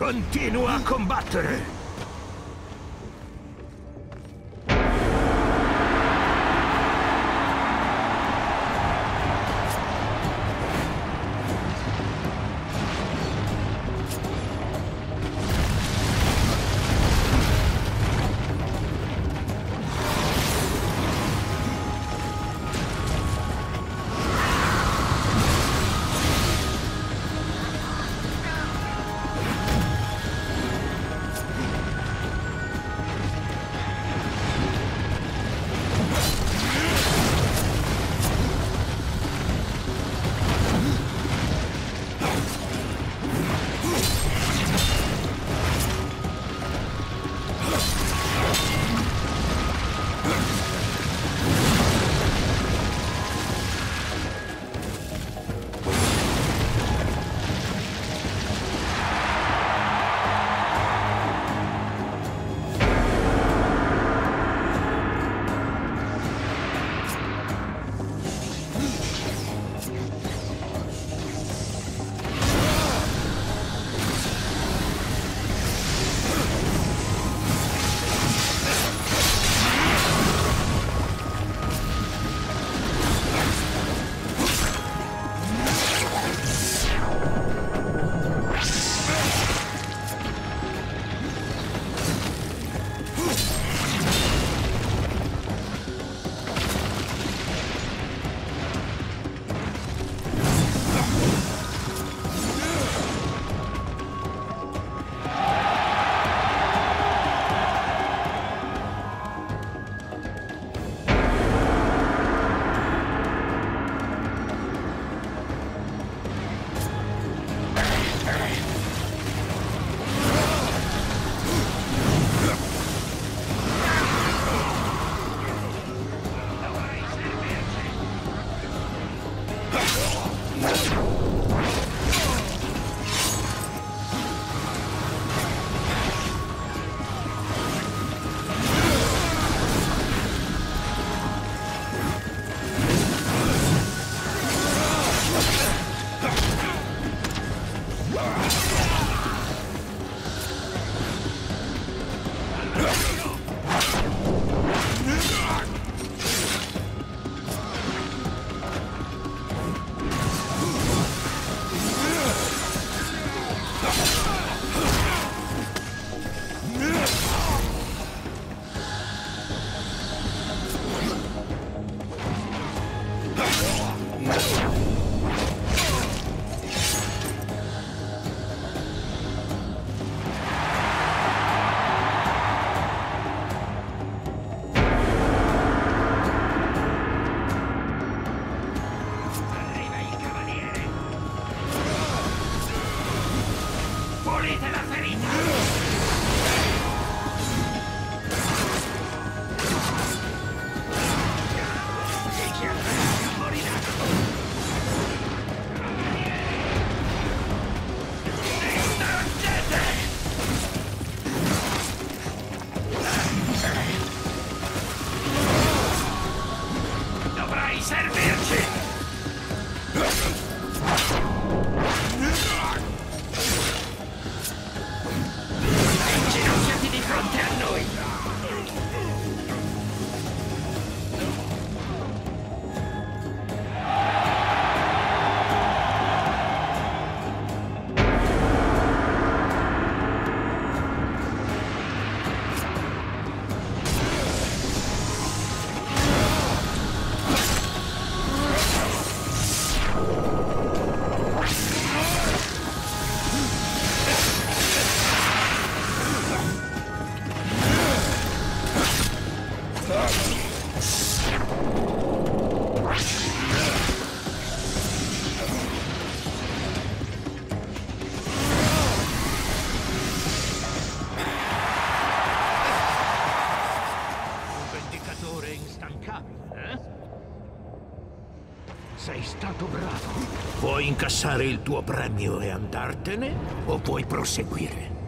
Continua a combattere! Sei stato bravo. Puoi incassare il tuo premio e andartene, o puoi proseguire.